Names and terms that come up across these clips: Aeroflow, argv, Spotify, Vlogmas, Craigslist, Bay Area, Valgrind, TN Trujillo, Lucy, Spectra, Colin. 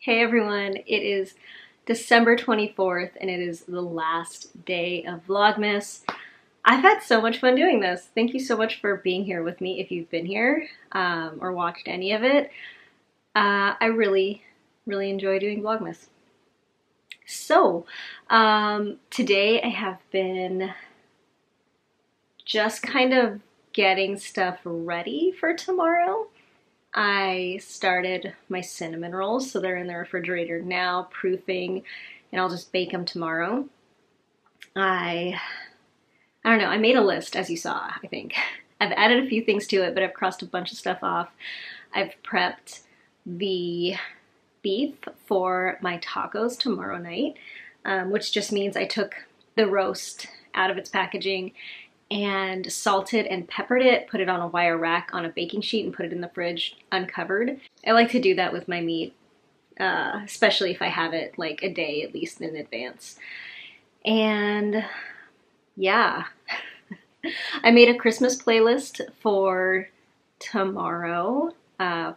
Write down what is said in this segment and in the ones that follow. Hey everyone, it is December 24th and it is the last day of Vlogmas. I've had so much fun doing this. Thank you so much for being here with me if you've been here or watched any of it. I really enjoy doing Vlogmas. So today I have been just kind of getting stuff ready for tomorrow. I started my cinnamon rolls, so they're in the refrigerator now, proofing, and I'll just bake them tomorrow. I don't know, I made a list, as you saw, I think. I've added a few things to it, but I've crossed a bunch of stuff off. I've prepped the beef for my tacos tomorrow night, which just means I took the roast out of its packaging and salted and peppered it, put it on a wire rack on a baking sheet and put it in the fridge uncovered. I like to do that with my meat, especially if I have it like a day at least in advance. And yeah, I made a Christmas playlist for tomorrow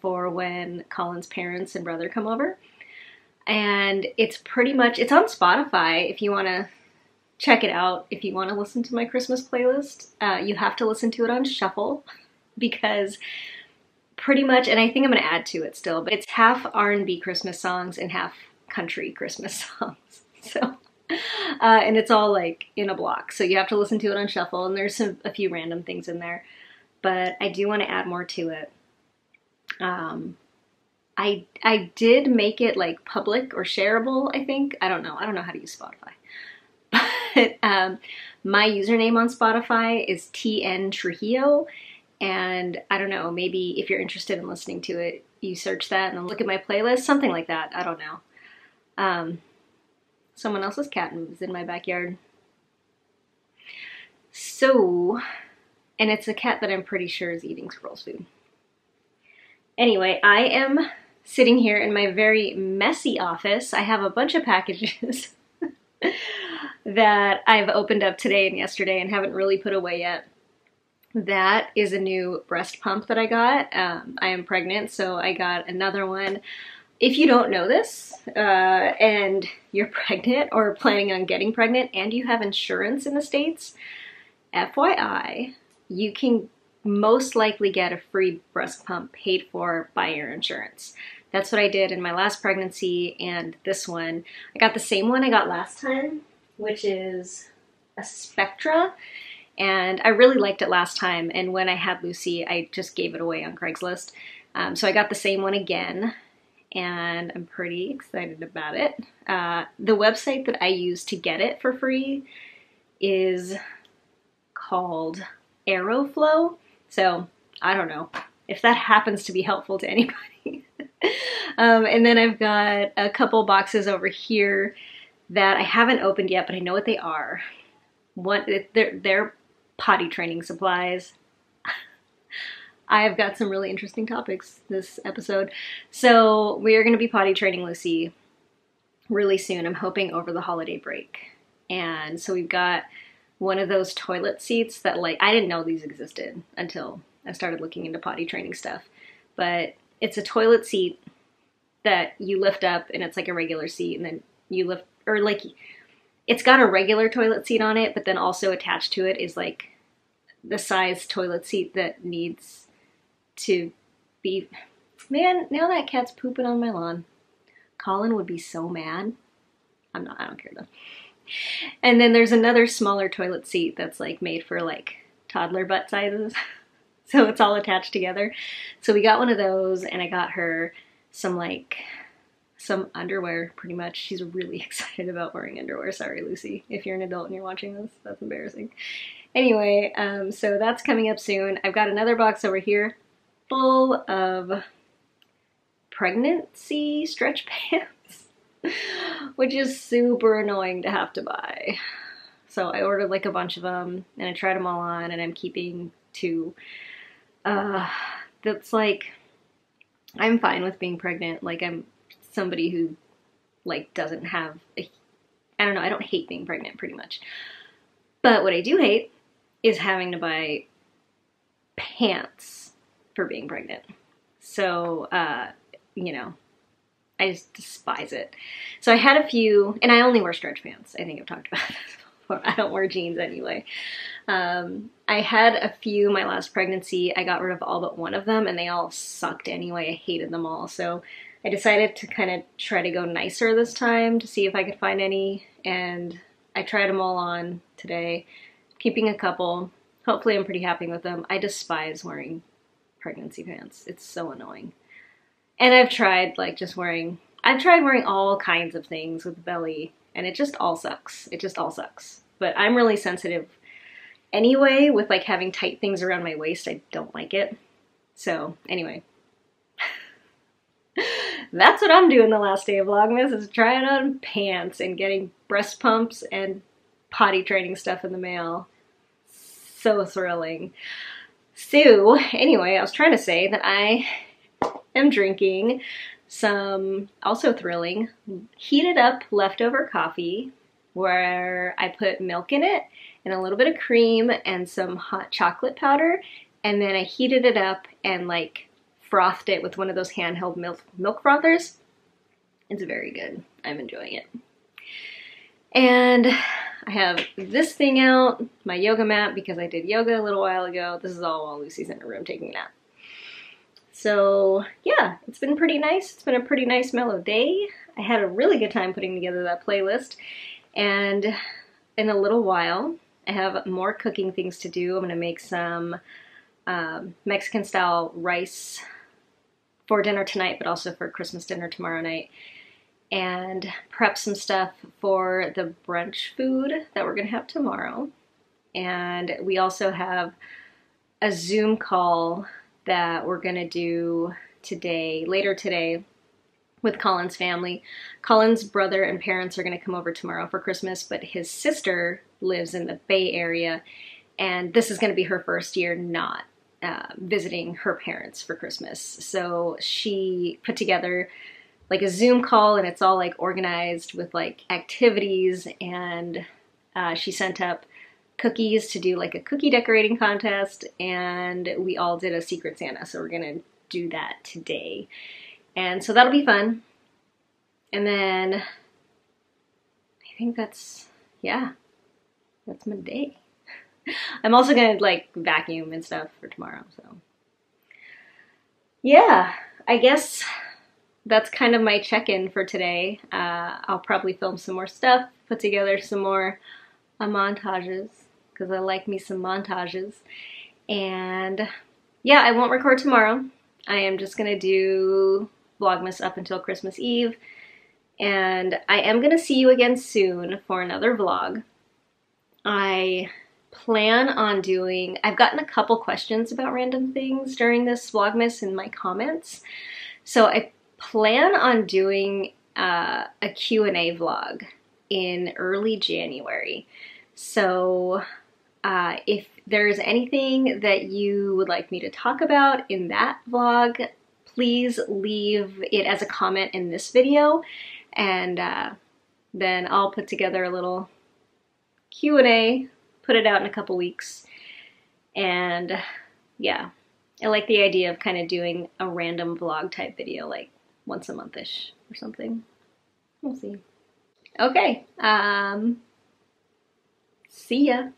for when Colin's parents and brother come over. And it's pretty much, it's on Spotify if you want to check it out. If you want to listen to my Christmas playlist, you have to listen to it on shuffle because pretty much, and I think I'm going to add to it still, but it's half R&B Christmas songs and half country Christmas songs. So, and it's all like in a block. So you have to listen to it on shuffle and there's a few random things in there, but I do want to add more to it. I did make it like public or shareable, I think. I don't know how to use Spotify. But my username on Spotify is TN Trujillo, and I don't know, maybe if you're interested in listening to it, you search that and look at my playlist, something like that, I don't know. Someone else's cat is in my backyard. So, and it's a cat that I'm pretty sure is eating squirrel's food. Anyway, I am sitting here in my very messy office. I have a bunch of packages that I've opened up today and yesterday and haven't really put away yet. That is a new breast pump that I got. I am pregnant, so I got another one. If you don't know this and you're pregnant or planning on getting pregnant and you have insurance in the States, FYI, you can most likely get a free breast pump paid for by your insurance. That's what I did in my last pregnancy and this one. I got the same one I got last time, which is a Spectra, and I really liked it last time, and when I had Lucy, I just gave it away on Craigslist. So I got the same one again, and I'm pretty excited about it. The website that I used to get it for free is called Aeroflow, so I don't know if that happens to be helpful to anybody. And then I've got a couple boxes over here that I haven't opened yet, but I know what they are. They're potty training supplies. I've got some really interesting topics this episode. So we are going to be potty training Lucy really soon. I'm hoping over the holiday break. And so we've got one of those toilet seats that, like, I didn't know these existed until I started looking into potty training stuff. But it's a toilet seat that you lift up, and it's like a regular seat, and then you lift, or like, it's got a regular toilet seat on it, but then also attached to it is like the size toilet seat that needs to be, man, now that cat's pooping on my lawn. Colin would be so mad. I'm not, I don't care though. And then there's another smaller toilet seat that's like made for like toddler butt sizes. So it's all attached together. So we got one of those, and I got her some like, some underwear, pretty much. She's really excited about wearing underwear. Sorry, Lucy, if you're an adult and you're watching this, that's embarrassing. Anyway, so that's coming up soon. I've got another box over here full of pregnancy stretch pants, which is super annoying to have to buy. So I ordered like a bunch of them, and I tried them all on, and I'm keeping two. That's like, I'm fine with being pregnant. Like, I'm somebody who, like, doesn't have, I don't know, I don't hate being pregnant, pretty much. But what I do hate is having to buy pants for being pregnant. So, you know, I just despise it. So I had a few, and I only wear stretch pants. I think I've talked about this before. I don't wear jeans anyway. I had a few my last pregnancy. I got rid of all but one of them, and they all sucked anyway. I hated them all, so I decided to kind of try to go nicer this time to see if I could find any, and I tried them all on today, keeping a couple. Hopefully I'm pretty happy with them. I despise wearing pregnancy pants. It's so annoying. And I've tried like just wearing, I've tried wearing all kinds of things with belly, and it just all sucks. It just all sucks. But I'm really sensitive anyway with like having tight things around my waist. I don't like it. So anyway. That's what I'm doing the last day of Vlogmas, is trying on pants and getting breast pumps and potty training stuff in the mail. So thrilling. So, anyway, I was trying to say that I am drinking some, also thrilling, heated up leftover coffee where I put milk in it and a little bit of cream and some hot chocolate powder, and then I heated it up and like frothed it with one of those handheld milk frothers. It's very good. I'm enjoying it. And I have this thing out, my yoga mat, because I did yoga a little while ago. This is all while Lucy's in her room taking a nap. So yeah, it's been pretty nice. It's been a pretty nice mellow day. I had a really good time putting together that playlist. And in a little while, I have more cooking things to do. I'm going to make some Mexican style rice for dinner tonight, but also for Christmas dinner tomorrow night, and prep some stuff for the brunch food that we're gonna have tomorrow. And we also have a Zoom call that we're gonna do today, later today, with Colin's family. Colin's brother and parents are gonna come over tomorrow for Christmas, but his sister lives in the Bay Area, and this is gonna be her first year not visiting her parents for Christmas. So she put together like a Zoom call, and it's all like organized with like activities, and she sent up cookies to do like a cookie decorating contest, and we all did a Secret Santa, so we're gonna do that today. And so that'll be fun. And then I think that's, yeah, that's my day. I'm also gonna like vacuum and stuff for tomorrow, so yeah, I guess that's kind of my check-in for today. I'll probably film some more stuff, put together some more montages, because I like me some montages. And yeah, I won't record tomorrow. I am just going to do Vlogmas up until Christmas Eve. And I am going to see you again soon for another vlog. I plan on doing... I've gotten a couple questions about random things during this Vlogmas in my comments. So I plan on doing a Q&A vlog in early January. So if there's anything that you would like me to talk about in that vlog, please leave it as a comment in this video, and then I'll put together a little Q&A, put it out in a couple weeks. And yeah, I like the idea of kind of doing a random vlog type video, like once a month-ish or something. We'll see. Okay, see ya.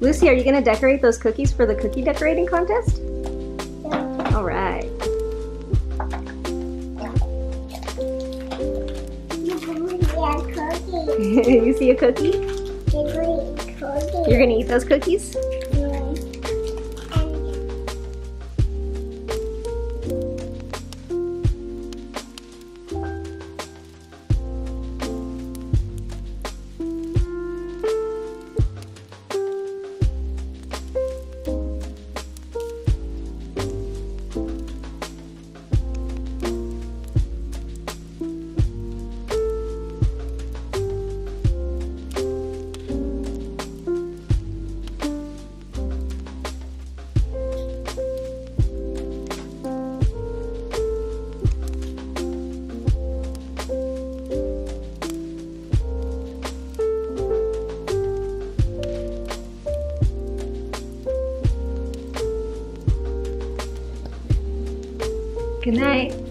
Lucy, are you going to decorate those cookies for the cookie decorating contest? Yeah. All right. You see a cookie? You're going to eat those cookies? Good night.